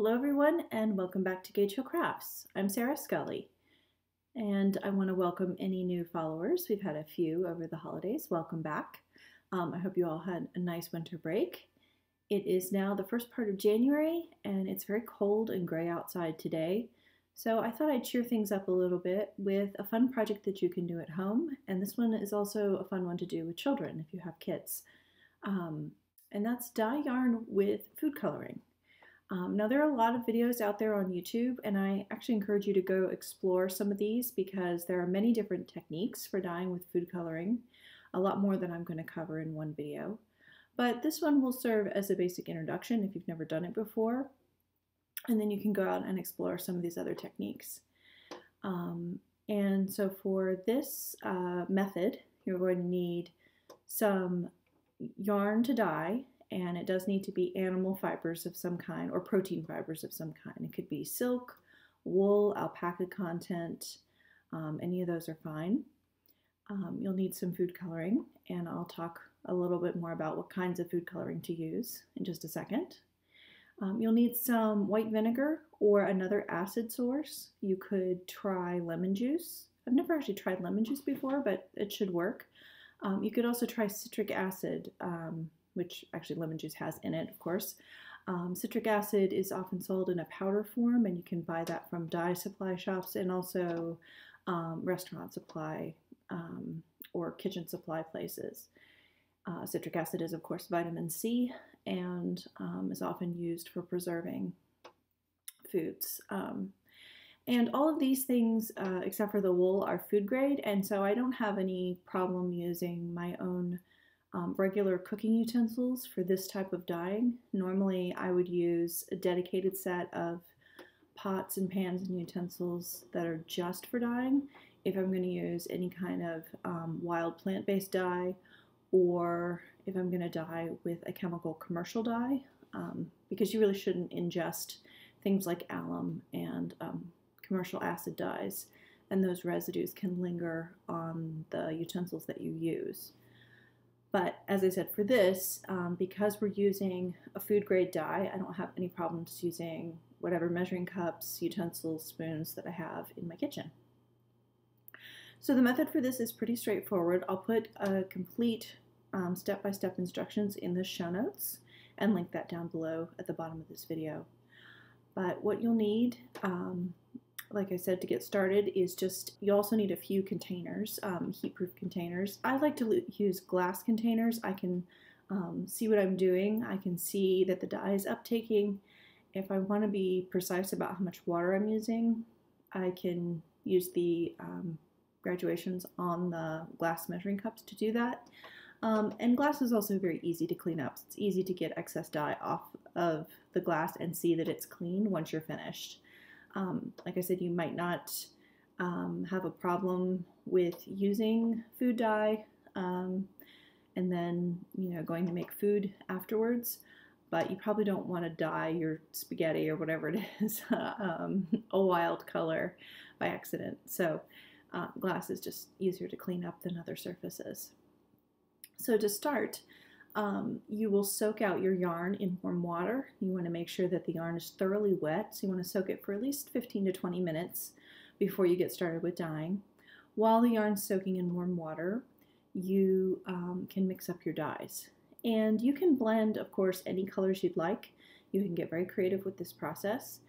Hello everyone and welcome back to Gage Hill Crafts. I'm Sarah Scully and I want to welcome any new followers. We've had a few over the holidays. Welcome back. I hope you all had a nice winter break. It is now the first part of January and it's very cold and gray outside today. So I thought I'd cheer things up a little bit with a fun project that you can do at home. And this one is also a fun one to do with children if you have kids. And that's dye yarn with food coloring. Now there are a lot of videos out there on YouTube, and I actually encourage you to go explore some of these because there are many different techniques for dyeing with food coloring, a lot more than I'm going to cover in one video. But this one will serve as a basic introduction if you've never done it before, and then you can go out and explore some of these other techniques. And so for this method, you're going to need some yarn to dye, and it does need to be animal fibers of some kind or protein fibers of some kind. It could be silk, wool, alpaca content, any of those are fine. You'll need some food coloring, and I'll talk a little bit more about what kinds of food coloring to use in just a second. You'll need some white vinegar or another acid source. You could try lemon juice. I've never actually tried lemon juice before, but it should work. You could also try citric acid, which actually lemon juice has in it, of course. Citric acid is often sold in a powder form, and you can buy that from dye supply shops and also restaurant supply or kitchen supply places. Citric acid is, of course, vitamin C and is often used for preserving foods. And all of these things, except for the wool, are food grade, and so I don't have any problem using my own regular cooking utensils for this type of dyeing. Normally I would use a dedicated set of pots and pans and utensils that are just for dyeing if I'm going to use any kind of wild plant-based dye or if I'm going to dye with a chemical commercial dye, because you really shouldn't ingest things like alum and commercial acid dyes, and those residues can linger on the utensils that you use. But as I said, for this, because we're using a food grade dye, I don't have any problems using whatever measuring cups, utensils, spoons that I have in my kitchen. So the method for this is pretty straightforward. I'll put a complete step-by-step instructions in the show notes and link that down below at the bottom of this video. But what you'll need, like I said, to get started is just, you also need a few containers, heat-proof containers. I like to use glass containers. I can see what I'm doing. I can see that the dye is uptaking. If I want to be precise about how much water I'm using, I can use the graduations on the glass measuring cups to do that. And glass is also very easy to clean up. It's easy to get excess dye off of the glass and see that it's clean once you're finished. Like I said, you might not have a problem with using food dye and then, you know, going to make food afterwards, but you probably don't want to dye your spaghetti or whatever it is a wild color by accident. So glass is just easier to clean up than other surfaces. So to start, you will soak out your yarn in warm water. You want to make sure that the yarn is thoroughly wet, so you want to soak it for at least 15 to 20 minutes before you get started with dyeing. While the yarn's soaking in warm water, you can mix up your dyes. And you can blend, of course, any colors you'd like. You can get very creative with this process,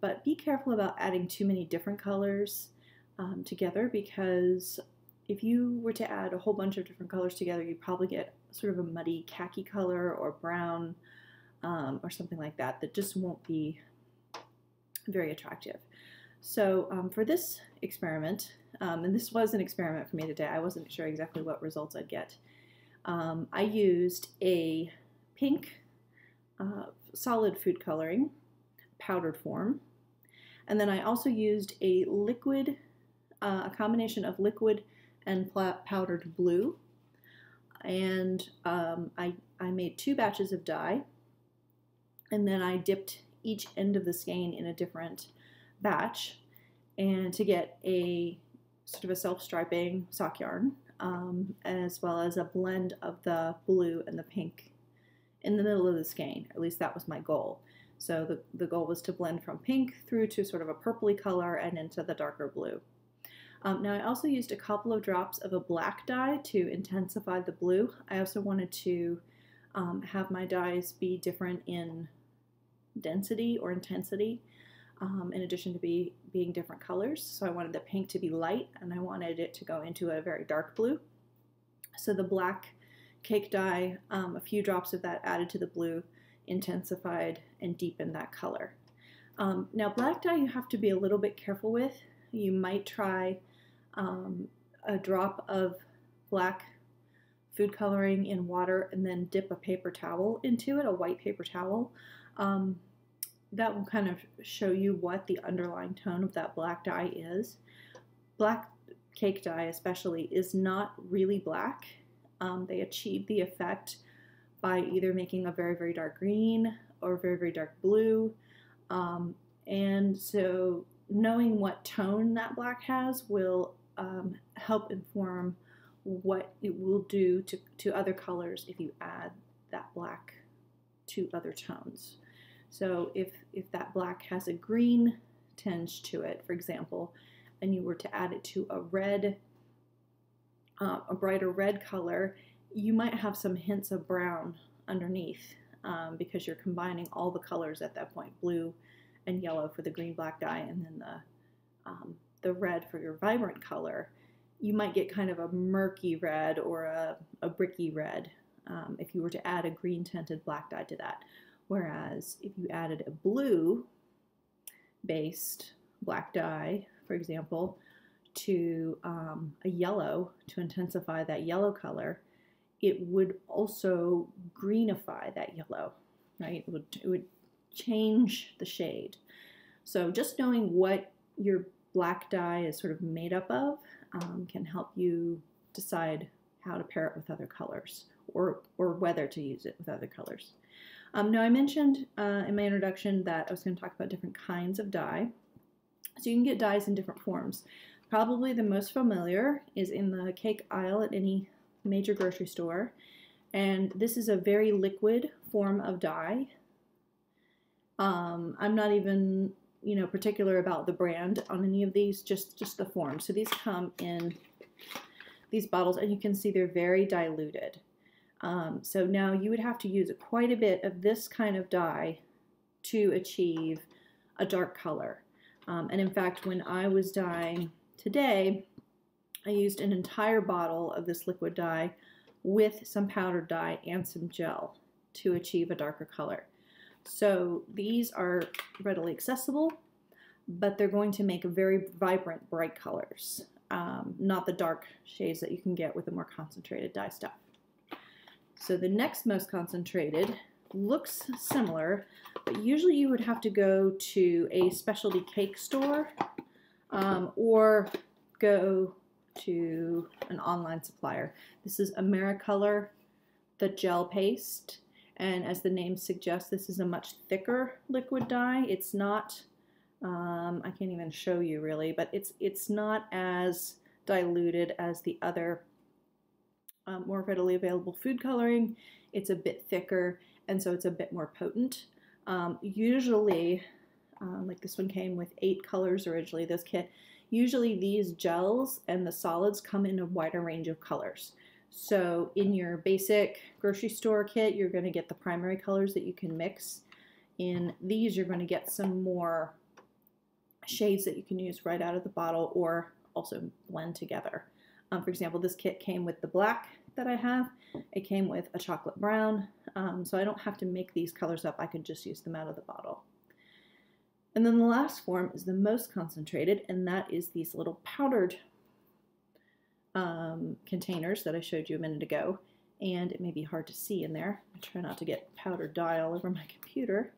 but be careful about adding too many different colors together, because if you were to add a whole bunch of different colors together, you'd probably get sort of a muddy khaki color or brown or something like that that just won't be very attractive. So for this experiment, and this was an experiment for me today, I wasn't sure exactly what results I'd get. I used a pink solid food coloring, powdered form, and then I also used a liquid, a combination of liquid and powdered blue, and I made two batches of dye, and then I dipped each end of the skein in a different batch and to get a sort of a self-striping sock yarn, as well as a blend of the blue and the pink in the middle of the skein. At least that was my goal. So the goal was to blend from pink through to sort of a purpley color and into the darker blue. Now I also used a couple of drops of a black dye to intensify the blue. I also wanted to have my dyes be different in density or intensity, in addition to being different colors. So I wanted the pink to be light and I wanted it to go into a very dark blue. So the black cake dye, a few drops of that added to the blue, intensified and deepened that color. Now black dye you have to be a little bit careful with. You might try a drop of black food coloring in water and then dip a paper towel into it, a white paper towel. That will kind of show you what the underlying tone of that black dye is. Black cake dye especially is not really black. They achieve the effect by either making a very, very dark green or very, very dark blue. And so knowing what tone that black has will help inform what it will do to other colors if you add that black to other tones. So if that black has a green tinge to it, for example, and you were to add it to a red, a brighter red color, you might have some hints of brown underneath because you're combining all the colors at that point, blue and yellow for the green black dye and then the red for your vibrant color. You might get kind of a murky red or a bricky red if you were to add a green tinted black dye to that. Whereas if you added a blue based black dye, for example, to a yellow to intensify that yellow color, it would also greenify that yellow, right? It would change the shade. So just knowing what your black dye is sort of made up of can help you decide how to pair it with other colors or whether to use it with other colors. Now I mentioned in my introduction that I was going to talk about different kinds of dye. So you can get dyes in different forms. Probably the most familiar is in the cake aisle at any major grocery store, and this is a very liquid form of dye. I'm not even, you know, particular about the brand on any of these, just the form. So these come in these bottles and you can see they're very diluted. So now you would have to use quite a bit of this kind of dye to achieve a dark color. And in fact, when I was dyeing today, I used an entire bottle of this liquid dye with some powdered dye and some gel to achieve a darker color. So these are readily accessible, but they're going to make very vibrant, bright colors, not the dark shades that you can get with the more concentrated dye stuff. So the next most concentrated looks similar, but usually you would have to go to a specialty cake store or go to an online supplier. This is AmeriColor, the gel paste, and as the name suggests, this is a much thicker liquid dye. It's not, I can't even show you really, but it's not as diluted as the other more readily available food coloring. It's a bit thicker, and so it's a bit more potent. Usually, like this one came with 8 colors originally, this kit. Usually these gels and the solids come in a wider range of colors. So in your basic grocery store kit, you're going to get the primary colors that you can mix. In these, you're going to get some more shades that you can use right out of the bottle or also blend together. For example, this kit came with the black that I have. It came with a chocolate brown, so I don't have to make these colors up. I can just use them out of the bottle. And then the last form is the most concentrated, and that is these little powdered containers that I showed you a minute ago. And it may be hard to see in there. I try not to get powdered dye all over my computer,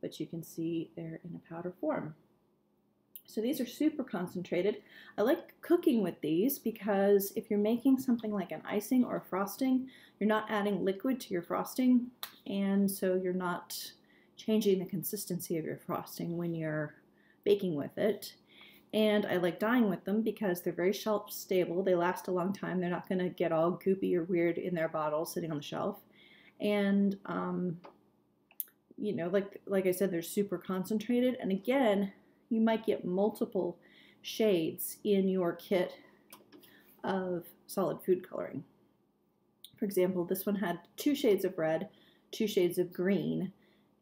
but you can see they're in a powder form. So these are super concentrated. I like cooking with these because if you're making something like an icing or a frosting, you're not adding liquid to your frosting, and so you're not changing the consistency of your frosting when you're baking with it. And I like dyeing with them because they're very shelf stable. They last a long time. They're not going to get all goopy or weird in their bottle sitting on the shelf. And you know, like I said, they're super concentrated. And again, you might get multiple shades in your kit of solid food coloring. For example, this one had 2 shades of red, 2 shades of green,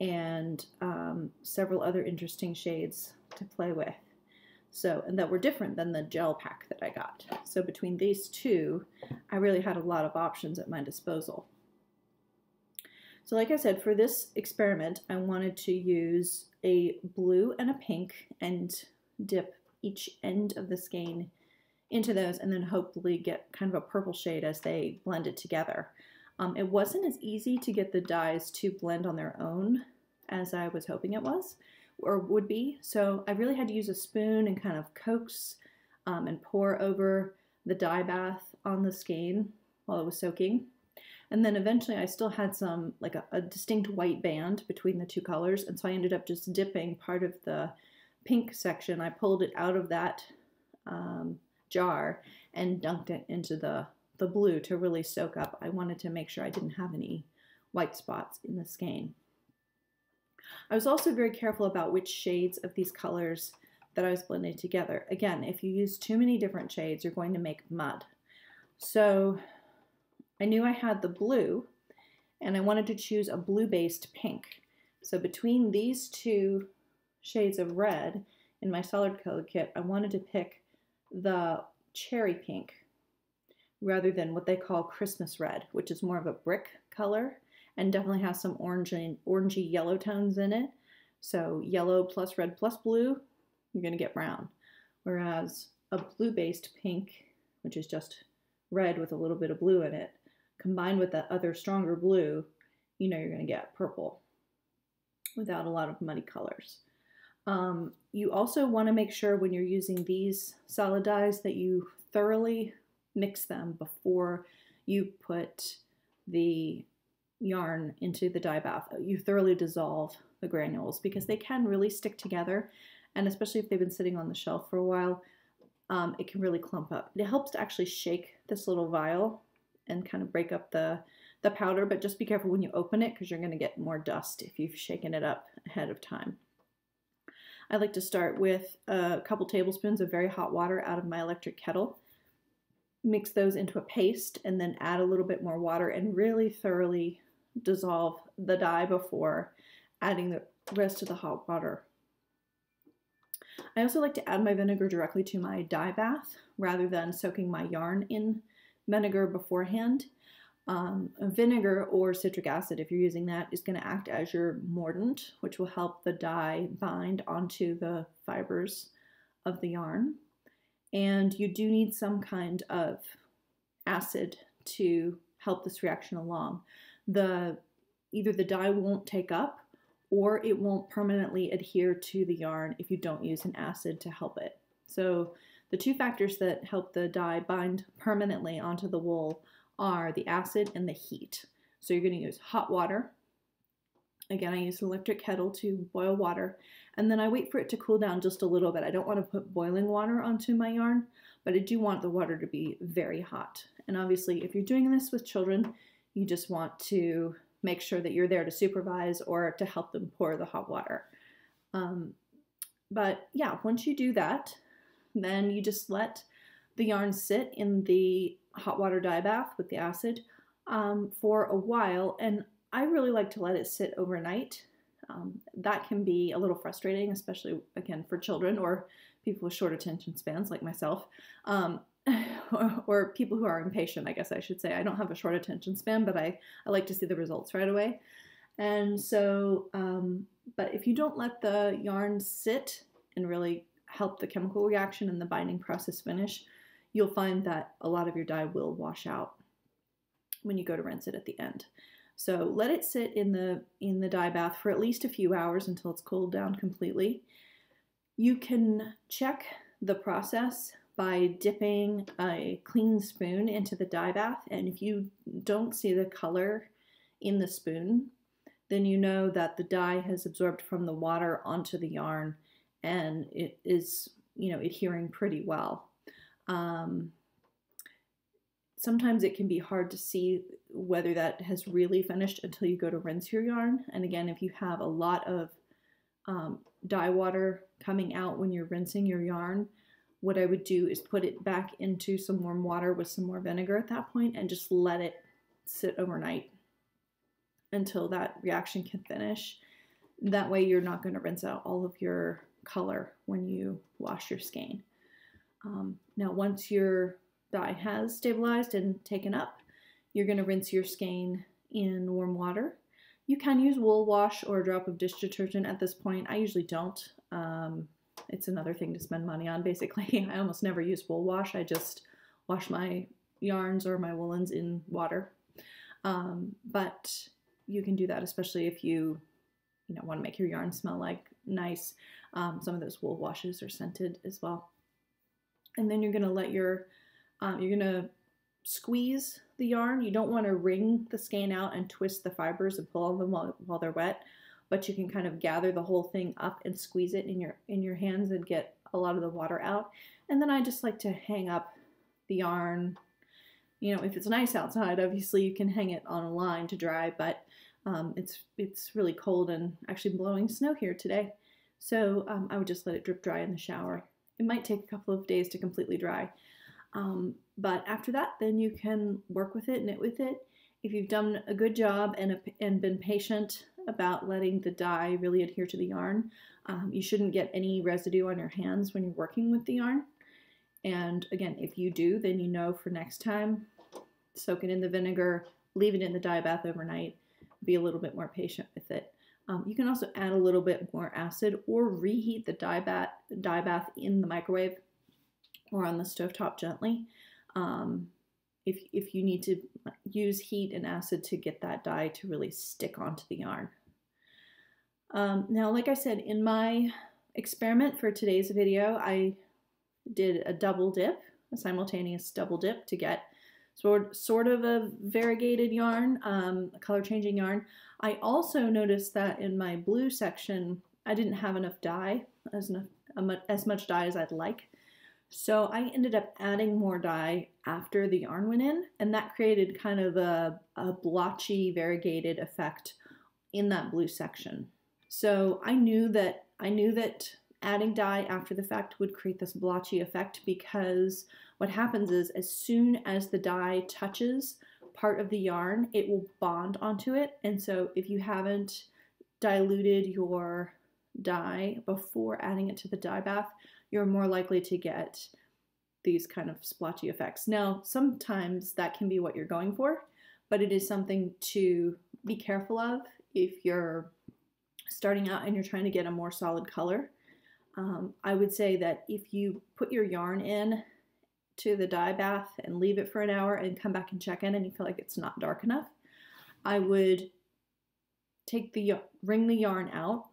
and several other interesting shades to play with. So, and that were different than the gel pack that I got. So between these two, I really had a lot of options at my disposal. So like I said, for this experiment, I wanted to use a blue and a pink and dip each end of the skein into those, and then hopefully get kind of a purple shade as they blended together. It wasn't as easy to get the dyes to blend on their own as I was hoping it was, or would be, so I really had to use a spoon and kind of coax and pour over the dye bath on the skein while it was soaking. And then eventually I still had some, like a distinct white band between the two colors, and so I ended up just dipping part of the pink section. I pulled it out of that jar and dunked it into the blue to really soak up. I wanted to make sure I didn't have any white spots in the skein. I was also very careful about which shades of these colors that I was blending together. Again, if you use too many different shades, you're going to make mud. So I knew I had the blue, and I wanted to choose a blue-based pink. So between these two shades of red in my solid color kit, I wanted to pick the cherry pink rather than what they call Christmas red, which is more of a brick color, and definitely has some orange and orangey yellow tones in it. So yellow plus red plus blue, you're gonna get brown. Whereas a blue-based pink, which is just red with a little bit of blue in it, combined with that other stronger blue, you know you're gonna get purple without a lot of muddy colors. You also wanna make sure when you're using these solid dyes that you thoroughly mix them before you put the yarn into the dye bath. You thoroughly dissolve the granules because they can really stick together, and especially if they've been sitting on the shelf for a while, it can really clump up. It helps to actually shake this little vial and kind of break up the powder, but just be careful when you open it because you're going to get more dust if you've shaken it up ahead of time. I like to start with a couple tablespoons of very hot water out of my electric kettle, mix those into a paste, and then add a little bit more water and really thoroughly dissolve the dye before adding the rest of the hot water. I also like to add my vinegar directly to my dye bath rather than soaking my yarn in vinegar beforehand. Vinegar or citric acid, if you're using that, is going to act as your mordant, which will help the dye bind onto the fibers of the yarn. And you do need some kind of acid to help this reaction along. Either the dye won't take up or it won't permanently adhere to the yarn if you don't use an acid to help it. So the two factors that help the dye bind permanently onto the wool are the acid and the heat. So you're going to use hot water. Again, I use an electric kettle to boil water, and then I wait for it to cool down just a little bit. I don't want to put boiling water onto my yarn, but I do want the water to be very hot. And obviously, if you're doing this with children, you just want to make sure that you're there to supervise or to help them pour the hot water. But yeah, once you do that, then you just let the yarn sit in the hot water dye bath with the acid for a while, and I really like to let it sit overnight. That can be a little frustrating, especially again for children or people with short attention spans like myself, or people who are impatient, I guess I should say. I don't have a short attention span, but I like to see the results right away. And so, but if you don't let the yarn sit and really help the chemical reaction and the binding process finish, you'll find that a lot of your dye will wash out when you go to rinse it at the end. So let it sit in the dye bath for at least a few hours until it's cooled down completely. You can check the process by dipping a clean spoon into the dye bath, and if you don't see the color in the spoon, then you know that the dye has absorbed from the water onto the yarn and it is, you know, adhering pretty well. sometimes it can be hard to see whether that has really finished until you go to rinse your yarn. And again, if you have a lot of dye water coming out when you're rinsing your yarn, what I would do is put it back into some warm water with some more vinegar at that point and just let it sit overnight until that reaction can finish. That way you're not going to rinse out all of your color when you wash your skein. Now once your dye has stabilized and taken up, you're going to rinse your skein in warm water. You can use wool wash or a drop of dish detergent at this point. I usually don't. It's another thing to spend money on, basically. I almost never use wool wash. I just wash my yarns or my woolens in water. But you can do that, especially if you want to make your yarn smell like nice. Some of those wool washes are scented as well. And then you're going to let your, you're going to squeeze the yarn. You don't want to wring the skein out and twist the fibers and pull on them while they're wet, but you can kind of gather the whole thing up and squeeze it in your hands and get a lot of the water out. And then I just like to hang up the yarn. You know, if it's nice outside, obviously you can hang it on a line to dry, but it's really cold and actually blowing snow here today. So I would just let it drip dry in the shower. It might take a couple of days to completely dry. But after that, then you can work with it, knit with it. If you've done a good job and been patient about letting the dye really adhere to the yarn, you shouldn't get any residue on your hands when you're working with the yarn. And again, if you do, then you know for next time, soak it in the vinegar, leave it in the dye bath overnight, be a little bit more patient with it. You can also add a little bit more acid or reheat the dye bath in the microwave or on the stovetop gently if you need to use heat and acid to get that dye to really stick onto the yarn. Now, like I said, in my experiment for today's video, I did a double dip, a simultaneous double dip to get sort of a variegated yarn, a color-changing yarn. I also noticed that in my blue section, I didn't have enough dye, as much dye as I'd like. So I ended up adding more dye after the yarn went in, and that created kind of a blotchy, variegated effect in that blue section. So I knew that adding dye after the fact would create this blotchy effect, because what happens is as soon as the dye touches part of the yarn, it will bond onto it. And so if you haven't diluted your dye before adding it to the dye bath, you're more likely to get these kind of splotchy effects. Now, sometimes that can be what you're going for, but it is something to be careful of if you're starting out and you're trying to get a more solid color. I would say that if you put your yarn in to the dye bath and leave it for an hour and come back and check in and you feel like it's not dark enough, I would wring the yarn out,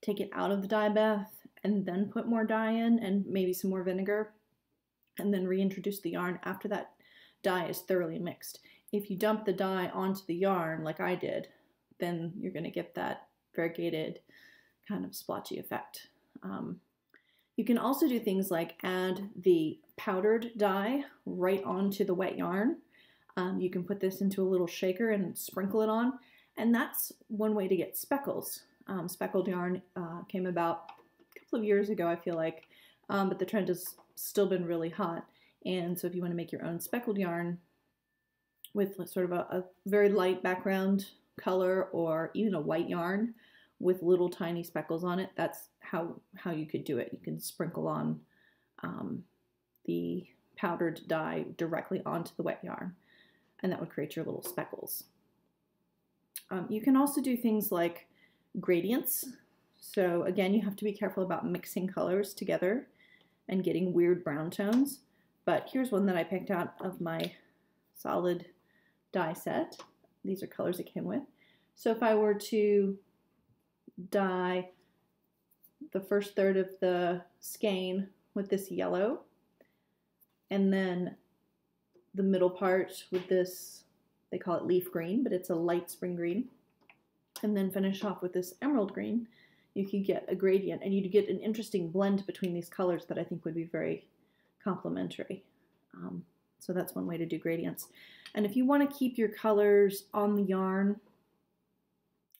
take it out of the dye bath, and then put more dye in and maybe some more vinegar, and then reintroduce the yarn after that dye is thoroughly mixed. If you dump the dye onto the yarn like I did, then you're going to get that variegated kind of splotchy effect. You can also do things like add the powdered dye right onto the wet yarn. You can put this into a little shaker and sprinkle it on, and that's one way to get speckles. Speckled yarn came about a couple of years ago, I feel like, but the trend has still been really hot. And so if you want to make your own speckled yarn with sort of a very light background color or even a white yarn with little tiny speckles on it, that's how you could do it. You can sprinkle on the powdered dye directly onto the wet yarn, and that would create your little speckles. You can also do things like gradients. So again, you have to be careful about mixing colors together and getting weird brown tones, but here's one that I picked out of my solid dye set. These are colors it came with. So if I were to dye the first third of the skein with this yellow, and then the middle part with this, they call it leaf green, but it's a light spring green, and then finish off with this emerald green, you could get a gradient, and you'd get an interesting blend between these colors that I think would be very complementary. So that's one way to do gradients. And if you want to keep your colors on the yarn,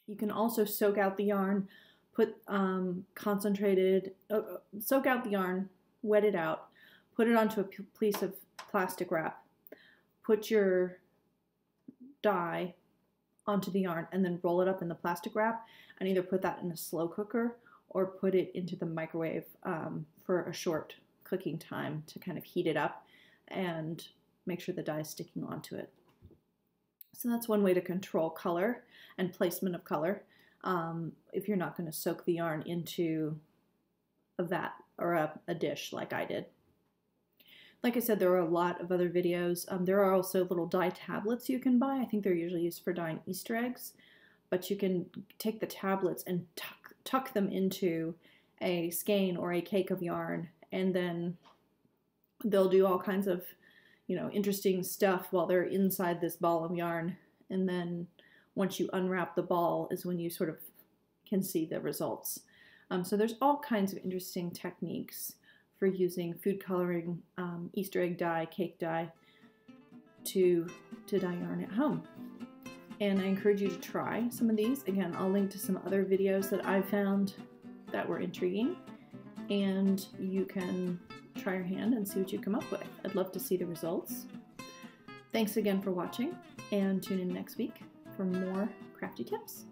you can also soak out the yarn, put soak out the yarn, wet it out, put it onto a piece of plastic wrap, put your dye onto the yarn, and then roll it up in the plastic wrap, and either put that in a slow cooker or put it into the microwave for a short cooking time to kind of heat it up and make sure the dye is sticking onto it. So that's one way to control color and placement of color if you're not going to soak the yarn into a vat or a dish like I did. Like I said, there are a lot of other videos. There are also little dye tablets you can buy. I think they're usually used for dyeing Easter eggs, but you can take the tablets and tuck them into a skein or a cake of yarn, and then they'll do all kinds of, you know, interesting stuff while they're inside this ball of yarn. And then once you unwrap the ball is when you sort of can see the results. So there's all kinds of interesting techniques for using food coloring, Easter egg dye, cake dye, to dye yarn at home. And I encourage you to try some of these. Again, I'll link to some other videos that I found that were intriguing, and you can try your hand and see what you come up with. I'd love to see the results. Thanks again for watching, and tune in next week for more crafty tips.